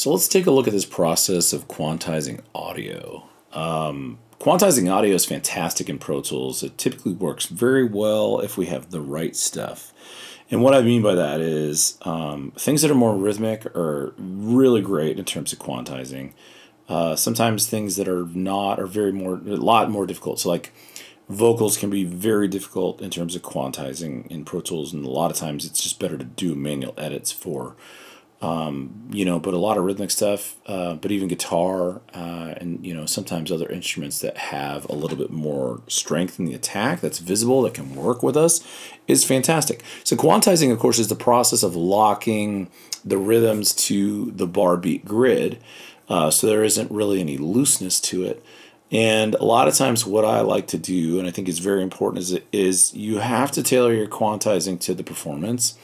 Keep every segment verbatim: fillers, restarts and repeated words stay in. So let's take a look at this process of quantizing audio. Um, quantizing audio is fantastic in Pro Tools. It typically works very well if we have the right stuff. And what I mean by that is um, things that are more rhythmic are really great in terms of quantizing. Uh, sometimes things that are not are very more, a lot more difficult. So like vocals can be very difficult in terms of quantizing in Pro Tools, and a lot of times it's just better to do manual edits for, um, you know, but a lot of rhythmic stuff, uh, but even guitar uh, and, you know, sometimes other instruments that have a little bit more strength in the attack that's visible, that can work with us, is fantastic. So quantizing, of course, is the process of locking the rhythms to the bar beat grid. Uh, so there isn't really any looseness to it. And a lot of times what I like to do, and I think is very important, is, is you have to tailor your quantizing to the performance.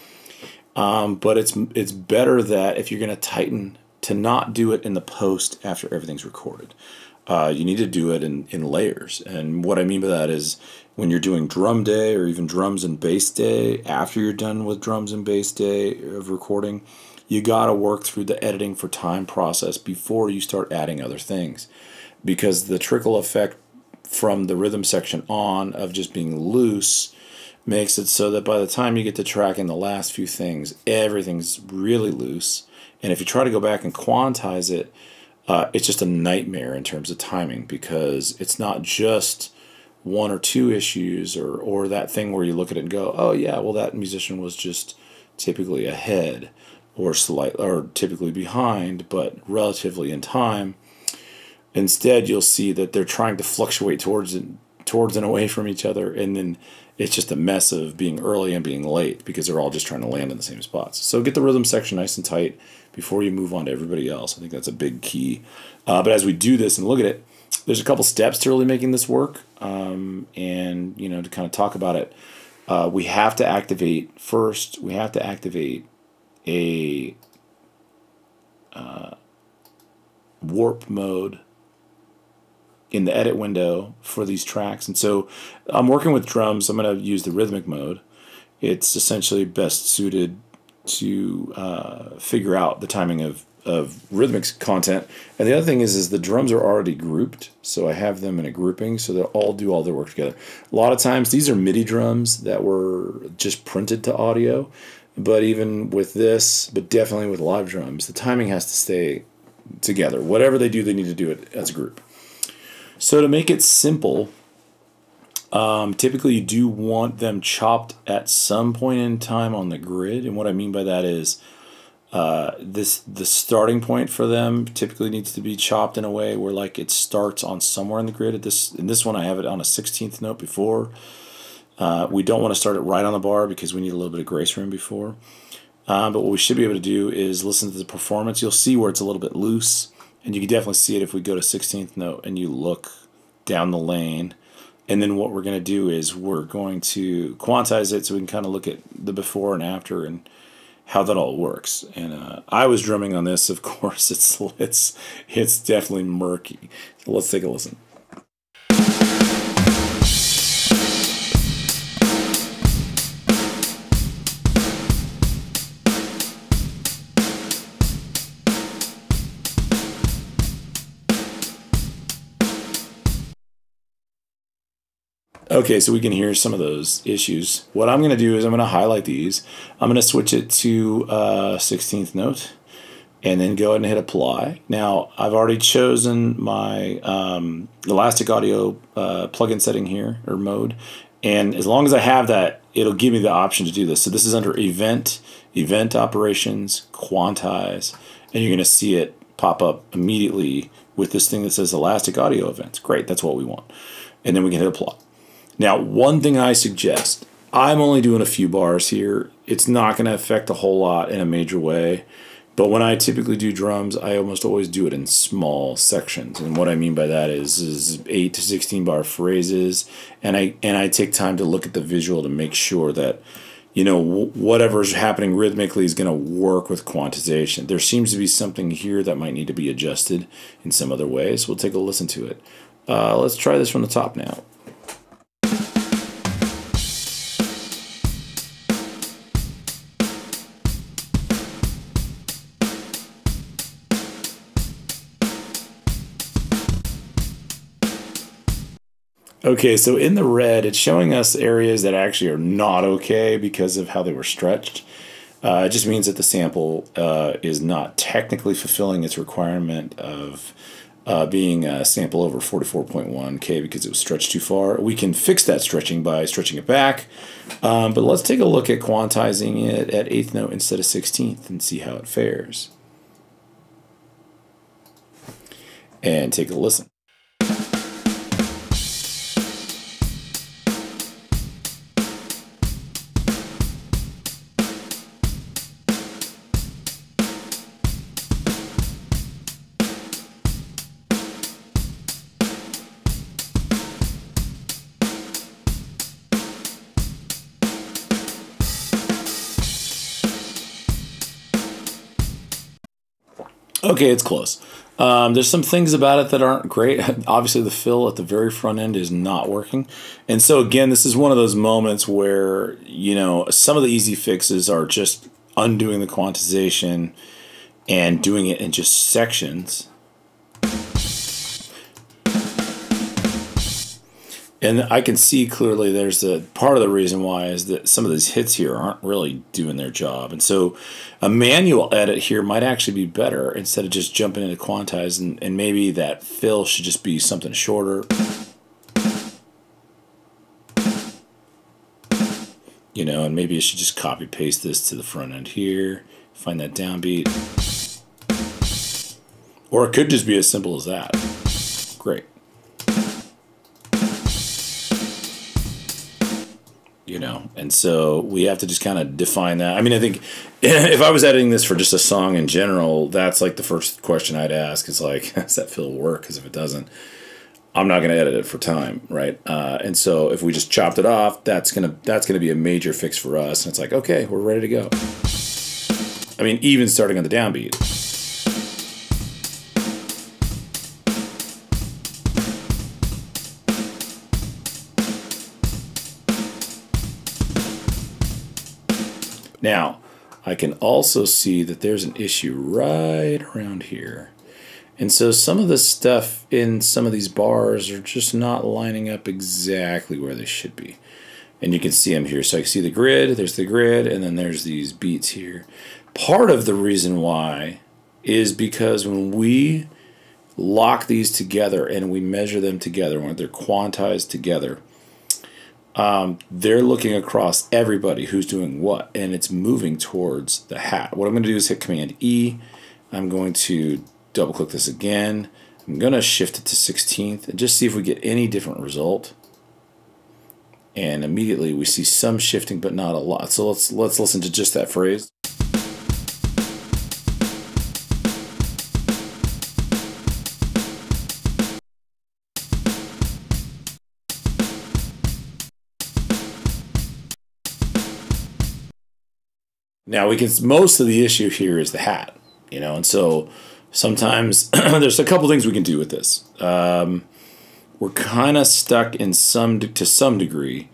Um, but it's, it's better that if you're going to tighten, to not do it in the post after everything's recorded. Uh, you need to do it in, in layers. And what I mean by that is when you're doing drum day or even drums and bass day, after you're done with drums and bass day of recording, you got to work through the editing for time process before you start adding other things, because the trickle effect from the rhythm section on of just being loose makes it so that by the time you get to tracking the last few things, everything's really loose. And if you try to go back and quantize it, uh, it's just a nightmare in terms of timing, because it's not just one or two issues or, or that thing where you look at it and go, oh yeah, well that musician was just typically ahead, or slight, or typically behind, but relatively in time. Instead, you'll see that they're trying to fluctuate towards and towards and away from each other, and then it's just a mess of being early and being late because they're all just trying to land in the same spots. So get the rhythm section nice and tight before you move on to everybody else. I think that's a big key. Uh, but as we do this and look at it, there's a couple steps to really making this work, um, and you know, to kind of talk about it, uh, we have to activate first. We have to activate a uh, warp mode in the edit window for these tracks. And so I'm working with drums. I'm going to use the rhythmic mode. It's essentially best suited to uh, figure out the timing of, of rhythmic content. And the other thing is, is the drums are already grouped. So I have them in a grouping so they'll all do all their work together. A lot of times these are MIDI drums that were just printed to audio. But even with this, but definitely with live drums, the timing has to stay together. Whatever they do, they need to do it as a group. So to make it simple, um, typically you do want them chopped at some point in time on the grid. And what I mean by that is uh, this the starting point for them typically needs to be chopped in a way where like it starts on somewhere in the grid. At this, in this one, I have it on a sixteenth note before. Uh, we don't want to start it right on the bar because we need a little bit of grace room before. Uh, but what we should be able to do is listen to the performance. You'll see where it's a little bit loose, and you can definitely see it if we go to sixteenth note and you look down the lane. And then what we're going to do is we're going to quantize it so we can kind of look at the before and after and how that all works. And uh, I was drumming on this, of course. It's, it's, it's definitely murky. So let's take a listen. Okay, so we can hear some of those issues. What I'm going to do is I'm going to highlight these. I'm going to switch it to uh, sixteenth note and then go ahead and hit apply. Now, I've already chosen my um, Elastic Audio uh, plugin setting here, or mode. And as long as I have that, it'll give me the option to do this. So this is under Event, Event Operations, Quantize, and you're going to see it pop up immediately with this thing that says Elastic Audio Events. Great, that's what we want. And then we can hit apply. Now, one thing I suggest, I'm only doing a few bars here. It's not going to affect a whole lot in a major way. But when I typically do drums, I almost always do it in small sections. And what I mean by that is, is eight to sixteen bar phrases. And I, and I take time to look at the visual to make sure that, you know, whatever's happening rhythmically is going to work with quantization. There seems to be something here that might need to be adjusted in some other way. So we'll take a listen to it. Uh, let's try this from the top now. Okay, so in the red, it's showing us areas that actually are not okay because of how they were stretched. Uh, it just means that the sample uh, is not technically fulfilling its requirement of Uh, being a sample over forty-four point one K because it was stretched too far. We can fix that stretching by stretching it back. Um, but let's take a look at quantizing it at eighth note instead of sixteenth and see how it fares. And take a listen. Okay, it's close. Um, there's some things about it that aren't great. Obviously, the fill at the very front end is not working. And so, again, this is one of those moments where, you know, some of the easy fixes are just undoing the quantization and doing it in just sections. And I can see clearly there's a part of the reason why is that some of these hits here aren't really doing their job. And so a manual edit here might actually be better instead of just jumping into quantize, and, and maybe that fill should just be something shorter. You know, and maybe I should just copy paste this to the front end here, find that downbeat. Or it could just be as simple as that. Great. You know, and so we have to just kind of define that. I mean, I think if I was editing this for just a song in general, that's like the first question I'd ask is like, does that fill work? Because if it doesn't, I'm not going to edit it for time, right? Uh, and so if we just chopped it off, that's gonna that's gonna be a major fix for us. And it's like, okay, we're ready to go. I mean, even starting on the downbeat. Now, I can also see that there's an issue right around here. And so some of the stuff in some of these bars are just not lining up exactly where they should be. And you can see them here. So I can see the grid, there's the grid, and then there's these beats here. Part of the reason why is because when we lock these together and we measure them together, when they're quantized together, Um, they're looking across everybody who's doing what, and it's moving towards the hat. What I'm going to do is hit Command E. I'm going to double click this again. I'm going to shift it to sixteenth and just see if we get any different result. And immediately we see some shifting, but not a lot. So let's let's listen to just that phrase. Now we can, most of the issue here is the hat, you know, and so sometimes there's a couple things we can do with this. Um, we're kind of stuck in some, to some degree,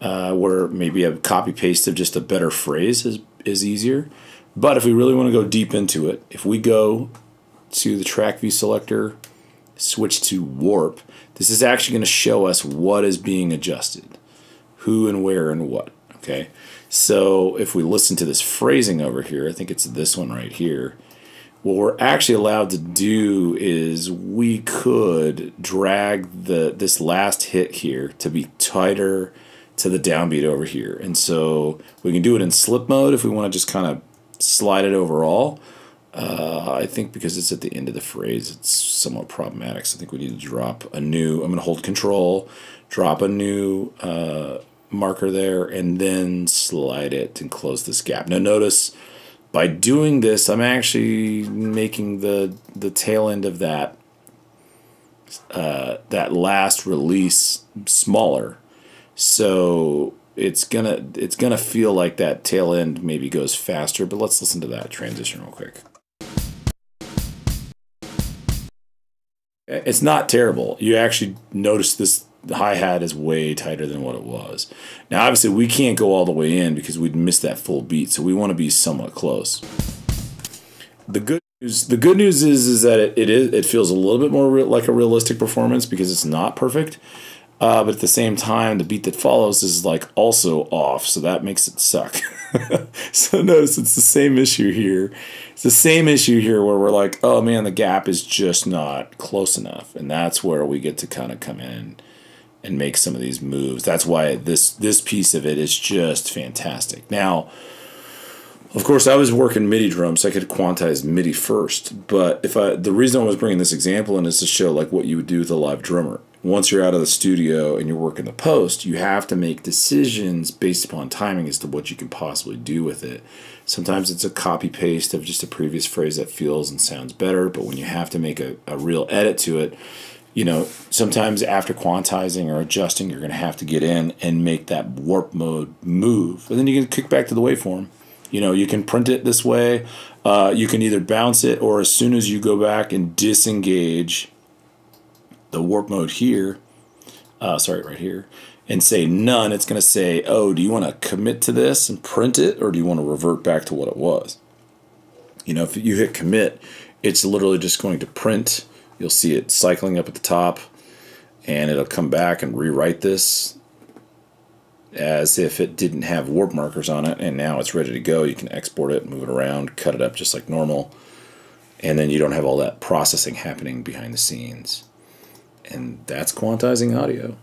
uh, where maybe a copy paste of just a better phrase is, is easier. But if we really want to go deep into it, if we go to the track view selector, switch to warp, this is actually going to show us what is being adjusted, who and where and what. Okay, so if we listen to this phrasing over here, I think it's this one right here, what we're actually allowed to do is we could drag the this last hit here to be tighter to the downbeat over here. And so we can do it in slip mode if we want to just kind of slide it overall. Uh, I think because it's at the end of the phrase, it's somewhat problematic. So I think we need to drop a new, I'm going to hold control, drop a new uh, marker there, and then slide it and close this gap. Now notice by doing this, I'm actually making the the tail end of that uh, that last release smaller. So it's gonna it's gonna feel like that tail end maybe goes faster, but let's listen to that transition real quick. It's not terrible. You actually notice this the hi-hat is way tighter than what it was. Now, obviously, we can't go all the way in because we'd miss that full beat, so we want to be somewhat close. The good news, the good news is, is that it, it, is, it feels a little bit more real, like a realistic performance because it's not perfect, Uh, but at the same time, the beat that follows is like also off, so that makes it suck. So notice it's the same issue here. It's the same issue here where we're like, oh man, the gap is just not close enough. And that's where we get to kind of come in and make some of these moves. That's why this, this piece of it is just fantastic. Now, of course, I was working MIDI drums, so I could quantize MIDI first. But if I, the reason I was bringing this example in is to show like what you would do with a live drummer. Once you're out of the studio and you're working the post, you have to make decisions based upon timing as to what you can possibly do with it. Sometimes it's a copy paste of just a previous phrase that feels and sounds better, but when you have to make a, a real edit to it, you know, sometimes after quantizing or adjusting, you're going to have to get in and make that warp mode move. And then you can kick back to the waveform. You know, you can print it this way. Uh, you can either bounce it, or as soon as you go back and disengage the warp mode here, uh, sorry, right here, and say none, it's going to say, oh, do you want to commit to this and print it, or do you want to revert back to what it was? You know, if you hit commit, it's literally just going to print. You'll see it cycling up at the top, and it'll come back and rewrite this as if it didn't have warp markers on it, and now it's ready to go. You can export it, move it around, cut it up just like normal, and then you don't have all that processing happening behind the scenes. And that's quantizing audio.